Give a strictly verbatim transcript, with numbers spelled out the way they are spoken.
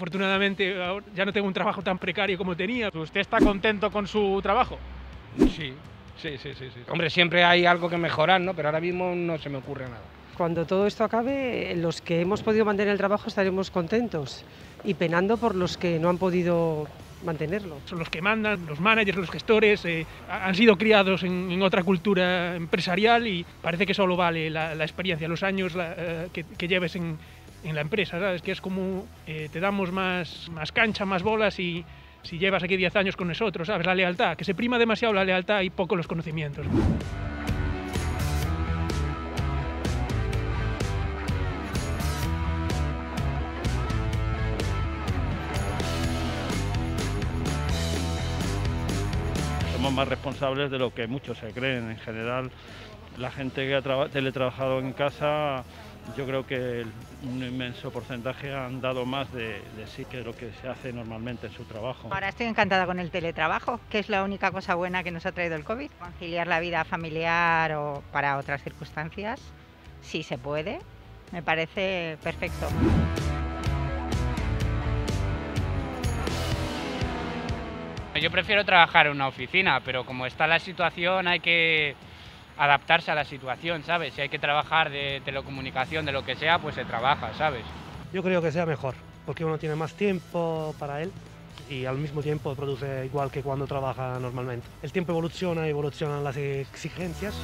Afortunadamente ya no tengo un trabajo tan precario como tenía. ¿Usted está contento con su trabajo? Sí, sí, sí, sí, sí. Hombre, siempre hay algo que mejorar, ¿no? Pero ahora mismo no se me ocurre nada. Cuando todo esto acabe, los que hemos podido mantener el trabajo estaremos contentos y penando por los que no han podido mantenerlo. Son los que mandan, los managers, los gestores, eh, han sido criados en, en otra cultura empresarial y parece que solo vale la, la experiencia, los años la, eh, que, que lleves en, en la empresa, ¿sabes? Que es como eh, te damos más, más cancha, más bolas y si llevas aquí diez años con nosotros, ¿sabes? La lealtad, que se prima demasiado la lealtad y poco los conocimientos. Somos más responsables de lo que muchos se creen. En general, la gente que ha teletrabajado en casa, yo creo que un inmenso porcentaje han dado más de, de sí que lo que se hace normalmente en su trabajo. Ahora estoy encantada con el teletrabajo, que es la única cosa buena que nos ha traído el COVID. Conciliar la vida familiar o para otras circunstancias, si se puede, me parece perfecto. Yo prefiero trabajar en una oficina, pero como está la situación hay que adaptarse a la situación, ¿sabes? Si hay que trabajar de telecomunicación, de lo que sea, pues se trabaja, ¿sabes? Yo creo que sea mejor, porque uno tiene más tiempo para él y al mismo tiempo produce igual que cuando trabaja normalmente. El tiempo evoluciona, evolucionan las exigencias.